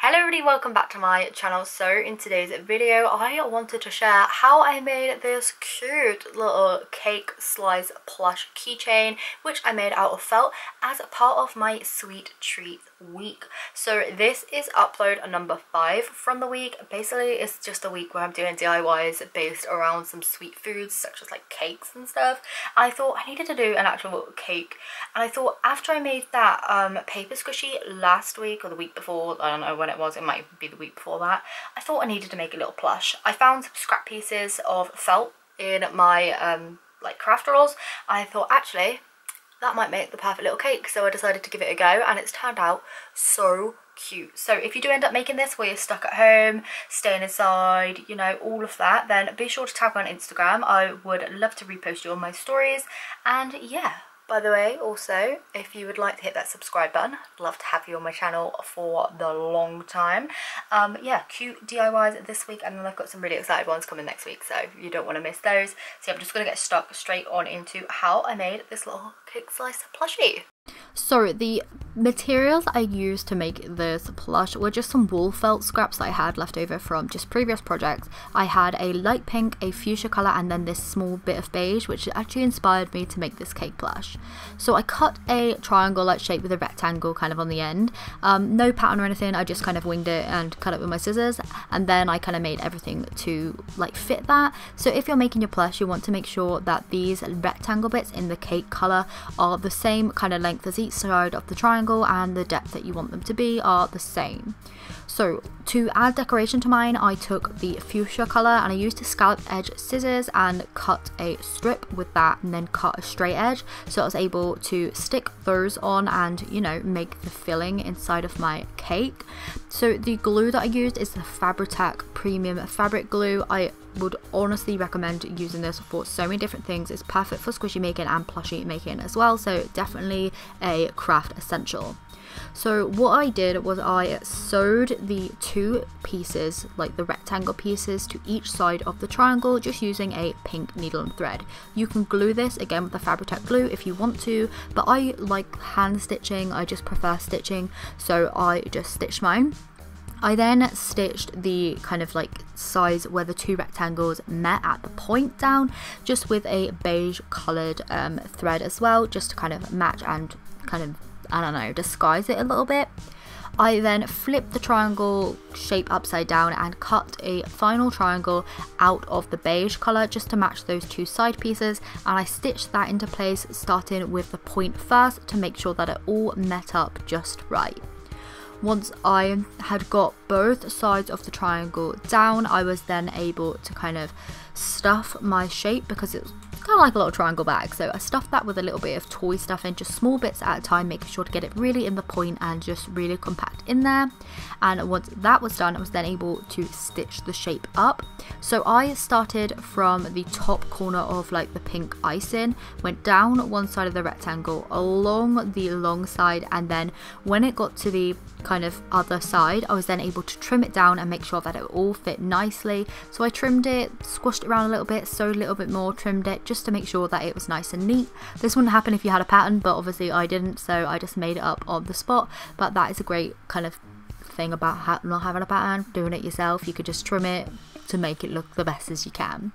Hello everybody, welcome back to my channel. So in today's video I wanted to share how I made this cute little cake slice plush keychain, which I made out of felt as part of my sweet treat week. So this is upload number 5 from the week. Basically it's just a week where I'm doing DIYs based around some sweet foods such as like cakes and stuff. I thought I needed to do an actual cake, and I thought after I made that paper squishy last week or the week before, I don't know when it was, it might be the week before that, I thought I needed to make a little plush. I found some scrap pieces of felt in my like craft drawers. I thought actually that might make the perfect little cake, so I decided to give it a go, and it's turned out so cute. So if you do end up making this while you're stuck at home, staying inside, you know, all of that, then be sure to tag me on Instagram. I would love to repost you on my stories. And yeah, by the way, also, if you would like to hit that subscribe button, I'd love to have you on my channel for the long time. Yeah, cute DIYs this week, and then I've got some really excited ones coming next week, so you don't want to miss those. So I'm just going to get stuck straight on into how I made this little cake slice plushie. So the materials I used to make this plush were just some wool felt scraps that I had left over from just previous projects. I had a light pink, a fuchsia colour, and then this small bit of beige, which actually inspired me to make this cake plush. So I cut a triangle-like shape with a rectangle kind of on the end. No pattern or anything, I just kind of winged it and cut it with my scissors, and then I kind of made everything to like fit that. So if you're making your plush, you want to make sure that these rectangle bits in the cake colour are the same kind of length as each side of the triangle, and the depth that you want them to be are the same. So to add decoration to mine, I took the fuchsia colour and I used a scallop edge scissors and cut a strip with that, and then cut a straight edge, so I was able to stick those on and, you know, make the filling inside of my cake. So the glue that I used is the Fabri-Tac premium fabric glue. I would honestly recommend using this for so many different things. It's perfect for squishy making and plushie making as well, so definitely a craft essential. So what I did was I sewed the two pieces, like the rectangle pieces, to each side of the triangle just using a pink needle and thread. You can glue this again with the Fabri-Tac glue if you want to, but I like hand stitching, I just prefer stitching, so I just stitched mine. I then stitched the kind of like size where the two rectangles met at the point down, just with a beige coloured thread as well, just to kind of match and kind of, I don't know, disguise it a little bit. I then flipped the triangle shape upside down and cut a final triangle out of the beige colour just to match those two side pieces, and I stitched that into place, starting with the point first to make sure that it all met up just right. Once I had got both sides of the triangle down, I was then able to kind of stuff my shape, because it's kind of like a little triangle bag, so I stuffed that with a little bit of toy stuffing, just small bits at a time, making sure to get it really in the point and just really compact in there. And once that was done, I was then able to stitch the shape up. So I started from the top corner of like the pink icing, went down one side of the rectangle, along the long side, and then when it got to the kind of other side, I was then able to trim it down and make sure that it all fit nicely. So I trimmed it, squashed it around a little bit, sewed a little bit more, trimmed it, just to make sure that it was nice and neat. This wouldn't happen if you had a pattern, but obviously I didn't, so I just made it up on the spot. But that is a great kind of thing about not having a pattern, doing it yourself. You could just trim it to make it look the best as you can.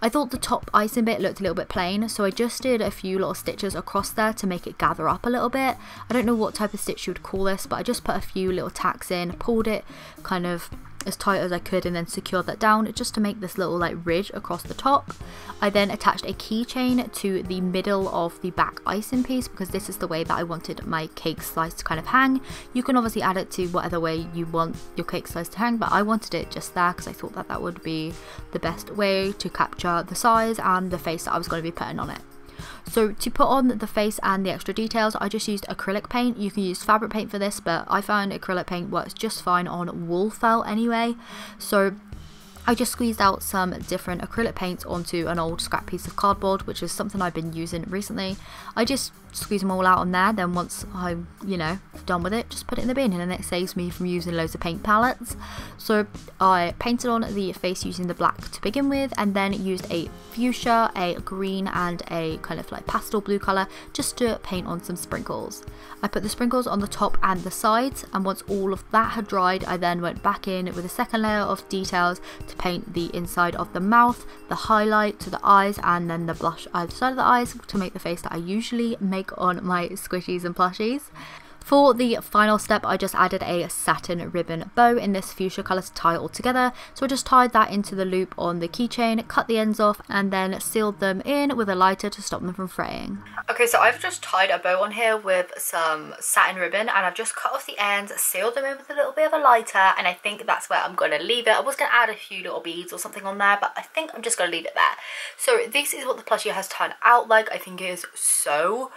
I thought the top icing bit looked a little bit plain, so I just did a few little stitches across there to make it gather up a little bit. I don't know what type of stitch you would call this, but I just put a few little tacks in, pulled it kind of as tight as I could, and then secured that down just to make this little like ridge across the top. I then attached a keychain to the middle of the back icing piece, because this is the way that I wanted my cake slice to kind of hang. You can obviously add it to whatever way you want your cake slice to hang, but I wanted it just there because I thought that that would be the best way to capture the size and the face that I was going to be putting on it. So to put on the face and the extra details, I just used acrylic paint. You can use fabric paint for this, but I found acrylic paint works just fine on wool felt anyway. So I just squeezed out some different acrylic paints onto an old scrap piece of cardboard, which is something I've been using recently. I just squeeze them all out on there, then once I'm, you know, done with it, just put it in the bin, and then it saves me from using loads of paint palettes. So I painted on the face using the black to begin with, and then used a fuchsia, a green, and a kind of like pastel blue colour just to paint on some sprinkles. I put the sprinkles on the top and the sides, and once all of that had dried, I then went back in with a second layer of details to paint the inside of the mouth, the highlight to the eyes, and then the blush either side of the eyes to make the face that I usually make on my squishies and plushies. For the final step, I just added a satin ribbon bow in this fuchsia colour to tie it all together, so I just tied that into the loop on the keychain, cut the ends off, and then sealed them in with a lighter to stop them from fraying. Okay, so I've just tied a bow on here with some satin ribbon, and I've just cut off the ends, sealed them in with a little bit of a lighter, and I think that's where I'm going to leave it. I was going to add a few little beads or something on there, but I think I'm just going to leave it there. So this is what the plushie has turned out like. I think it is so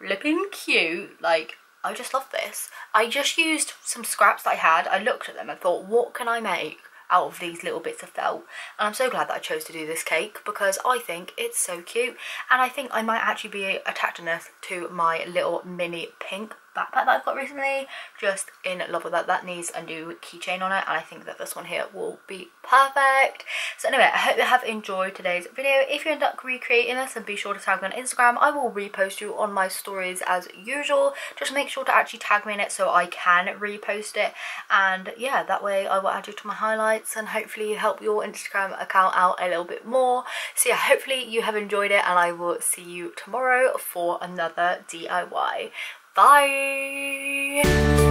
flipping cute, like, I just love this. I just used some scraps that I had. I looked at them and thought, what can I make out of these little bits of felt? And I'm so glad that I chose to do this cake because I think it's so cute. And I think I might actually be attaching this to my little mini pink backpack that I've got recently. Just in love with that. That needs a new keychain on it, and I think that this one here will be perfect. So anyway, I hope you have enjoyed today's video. If you end up recreating this, then be sure to tag me on Instagram. I will repost you on my stories as usual. Just make sure to actually tag me in it so I can repost it, and yeah, that way I will add you to my highlights and hopefully help your Instagram account out a little bit more. So yeah, hopefully you have enjoyed it, and I will see you tomorrow for another DIY. Bye!